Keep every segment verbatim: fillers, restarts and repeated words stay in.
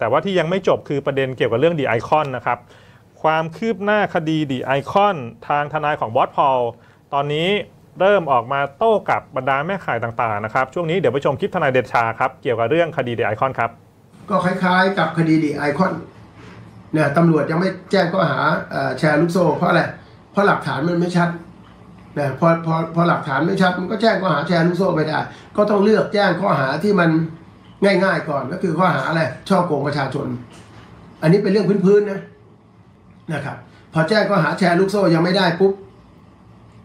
แต่ว่าที่ยังไม่จบคือประเด็นเกี่ยวกับเรื่อง The Icon นะครับความคืบหน้าคดี The Icon ทางทนายของบอสพอลตอนนี้เริ่มออกมาโต้กับบรรดาแม่ขายต่างๆนะครับช่วงนี้เดี๋ยวไปชมคลิปทนายเดชาครับเกี่ยวกับเรื่องคดี The Icon ครับก็คล้ายๆกับคดี The Icon เนี่ยตำรวจยังไม่แจ้งข้อหาแชร์ลูกโซ่เพราะอะไรเพราะหลักฐานมันไม่ชัดนะพอพอพอหลักฐานไม่ชัดมันก็แจ้งข้อหาแชร์ลูกโซ่ไม่ได้ก็ต้องเลือกแจ้งข้อหาที่มันง่ายๆก่อนก็คือข้อหาอะไรช่อโกงประชาชนอันนี้เป็นเรื่องพื้นๆนะนะครับพอแจ้งข้อหาแชร์ลูกโซ่ยังไม่ได้ปุ๊บ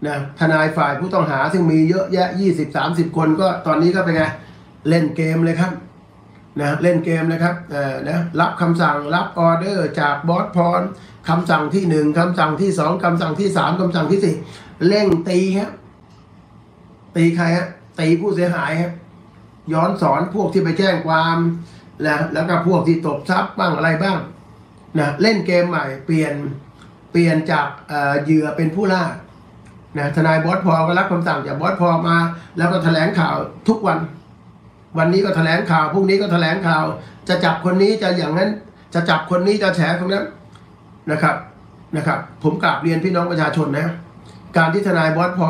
นะทนายฝ่ายผู้ต้องหาซึ่งมีเยอะแยะ ยี่สิบถึงสามสิบ คนก็ตอนนี้ก็เป็นไงเล่นเกมเลยครับนะเล่นเกมเลยครับเอ่อนะรับคำสั่งรับออเดอร์จากบอสพรคำสั่งที่หนึ่งคำสั่งที่สองคำสั่งที่สามคำสั่งที่สี่เร่งตีฮะตีใครฮะตีผู้เสียหายฮะย้อนสอนพวกที่ไปแจ้งความนะแล้วก็พวกที่ตบทรัพย์บ้างอะไรบ้างนะเล่นเกมใหม่เปลี่ยนเปลี่ยนจากเหยื่อเป็นผู้ล่านะทนายบอสพอก็รับคำสั่งจากบอสพอมาแล้วก็แถลงข่าวทุกวันวันนี้ก็แถลงข่าวพรุ่งนี้ก็แถลงข่าวจะจับคนนี้จะอย่างนั้นจะจับคนนี้จะแฉคนนั้นนะครับนะครับผมกราบเรียนพี่น้องประชาชนนะการที่ทนายบอสพอ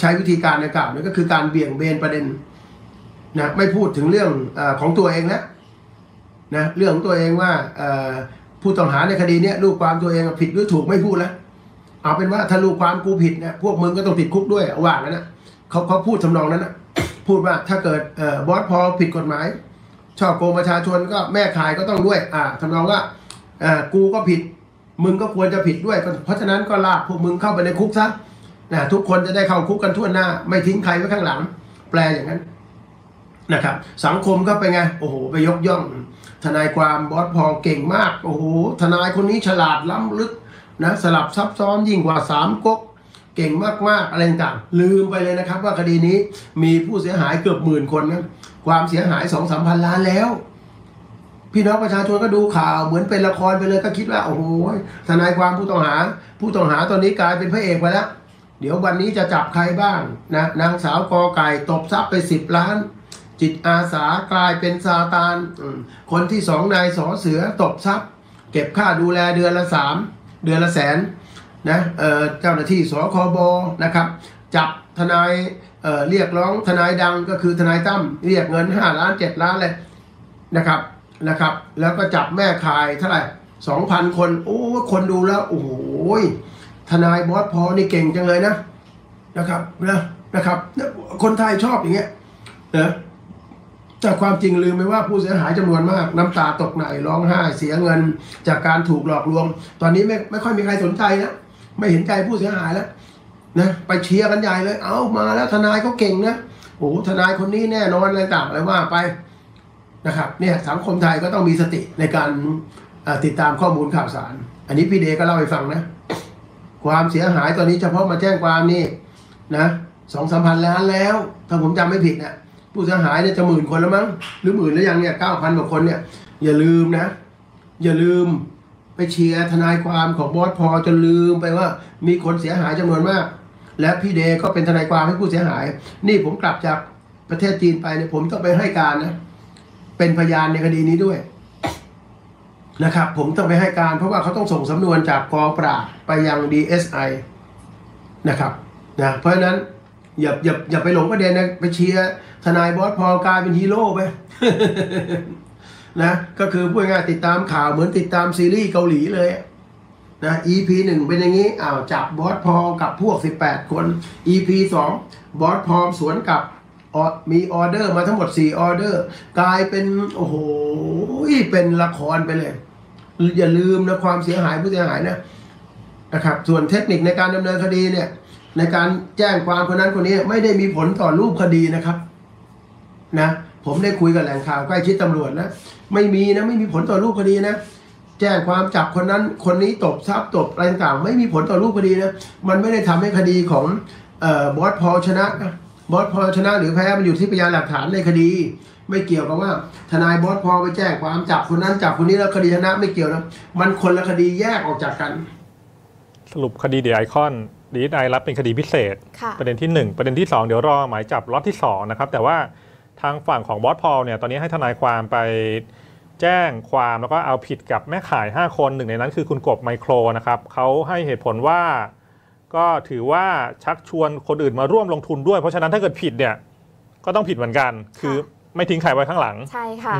ใช้วิธีการในกล่าวนี่ก็คือการเบี่ยงเบนประเด็นนะไม่พูดถึงเรื่องอของตัวเองนะนะเรื่องของตัวเองว่าผู้ต้องหาในคดีนี้ลูกความตัวเองผิดหรือถูกไม่พูดแล้วเอาเป็นว่าถ้าลูกความกูผิดเนี่ยพวกมึงก็ต้องติดคุกด้วยว่างนั้นนะเขาเขาพูดทำนองนั้นนะพูดว่าถ้าเกิดบอสพอผิดกฎหมายช่อโกงประชาชนก็แม่ขายก็ต้องด้วยอ่าทำนองว่ากูก็ผิดมึงก็ควรจะผิดด้วยเพราะฉะนั้นก็ลากพวกมึงเข้าไปในคุกซะนะทุกคนจะได้เข้าคุกกันทั่วหน้าไม่ทิ้งใครไว้ข้างหลังแปลอย่างนั้นนะครับสังคมก็ไปไงโอ้โหไปยกย่องทนายความบอสพอเก่งมากโอ้โหทนายคนนี้ฉลาดล้ำลึกนะสลับซับซ้อนยิ่งกว่าสามก๊กเก่งมากๆอะไรต่างๆลืมไปเลยนะครับว่าคดีนี้มีผู้เสียหายเกือบหมื่นคนนะความเสียหาย สองถึงสาม พันล้านแล้วพี่น้องประชาชนก็ดูข่าวเหมือนเป็นละครไปเลยก็คิดว่าโอ้โหทนายความผู้ต้องหาผู้ต้องหาตอนนี้กลายเป็นพระเอกไปแล้วเดี๋ยววันนี้จะจับใครบ้างนะนางสาวกอไก่ตบทรัพย์ไปสิบล้านจิตอาสากลายเป็นซาตานคนที่สองนายสอเสือตบทรัพย์เก็บค่าดูแลเดือนละสามเดือนละแสนนะ เ, เจ้าหน้าที่สคบนะครับจับทนาย เ, เรียกร้องทนายดังก็คือทนายตั้มเรียกเงินห้าล้านเจ็ดล้านเลยนะครับนะครับแล้วก็จับแม่ขายเท่าไหร่ สองพัน คนโอ้คนดูแล้วโอ้โหทนายบอสพอนี่เก่งจังเลยนะนะครับนะนะครับคนไทยชอบอย่างเงี้ยนะแต่ความจริงลืมไปว่าผู้เสียหายจำนวนมากน้ำตาตกไหลร้องไห้เสียเงินจากการถูกหลอกลวงตอนนี้ไม่ไม่ค่อยมีใครสนใจนะไม่เห็นใจผู้เสียหายแล้วนะไปเชียร์กันใหญ่เลยเอามาแล้วทนายเขาเก่งนะโอ้โหทนายคนนี้แน่นอนอะไรต่างอะไรว่าไปนะครับเนี่ยสังคมไทยก็ต้องมีสติในการติดตามข้อมูลข่าวสารอันนี้พี่เดก็เล่าให้ฟังนะความเสียหายตอนนี้เฉพาะมาแจ้งความนี่นะสองสามพันล้านแล้วถ้าผมจำไม่ผิดนะผู้เสียหายเนี่ยจะหมื่นคนแล้วมั้งหรือหมื่นแล้วยังเนี่ยเก้าพันกว่าคนเนี่ยอย่าลืมนะอย่าลืมไปเชียร์ทนายความของบอสพอจนลืมไปว่ามีคนเสียหายจำนวนมากและพี่เดก็เป็นทนายความให้ผู้เสียหายนี่ผมกลับจากประเทศจีนไปเนี่ยผมต้องไปให้การนะเป็นพยานในคดีนี้ด้วยนะครับผมต้องไปให้การเพราะว่าเขาต้องส่งสำนวนจากกองปราบไปยัง ดี เอส ไอ นะครับนะเพราะฉะนั้นอย่าอย่าอย่าไปหลงประเด็นนะไปเชียร์ทนายบอสพอกลายเป็นฮีโร่ไปนะก็คือพูดง่ายติดตามข่าวเหมือนติดตามซีรีส์เกาหลีเลยนะ อี พี หนึ่งเป็นอย่างนี้อ้าวจับบอสพอกับพวกสิบแปดคน อี พี สองบอสพอสวนกับมีออเดอร์มาทั้งหมดสี่ออเดอร์กลายเป็นโอ้โหเป็นละครไปเลยอย่าลืมนะความเสียหายผู้เสียหายนะนะครับส่วนเทคนิคในการดำเนินคดีเนี่ยในการแจ้งความคนนั้นคนนี้ไม่ได้มีผลต่อรูปคดีนะครับนะผมได้คุยกับแหล่งข่าวใกล้ชิดตำรวจนะไม่มีนะไม่มีผลต่อรูปคดีนะแจ้งความจับคนนั้นคนนี้ตบทรัพย์ตบอะไรต่างไม่มีผลต่อรูปคดีนะมันไม่ได้ทำให้คดีของบอสพอชนะบอสพอชนะหรือแพ้มันอยู่ที่พยานหลักฐานในคดีไม่เกี่ยวกับว่าทนายบอสพอไปแจ้งความจับคนนั้นจับคนนี้แล้วคดีชนะไม่เกี่ยวนะมันคนละคดีแยกออกจากกันสรุปคดีเดอะไอคอนดีไอรับเป็นคดีพิเศษประเด็นที่หนึ่งประเด็นที่สองเดี๋ยวรอหมายจับล็อตที่สองนะครับแต่ว่าทางฝั่งของบอสพอลเนี่ยตอนนี้ให้ทนายความไป แจ้งความแล้วก็เอาผิดกับแม่ขายห้าคนหนึ่งในนั้นคือคุณกบไมโครนะครับเขาให้เหตุผลว่าก็ถือว่าชักชวนคนอื่นมาร่วมลงทุนด้วยเพราะฉะนั้นถ้าเกิดผิดเนี่ยก็ต้องผิดเหมือนกันคือไม่ทิ้งใครไว้ข้างหลังใช่ค่ะ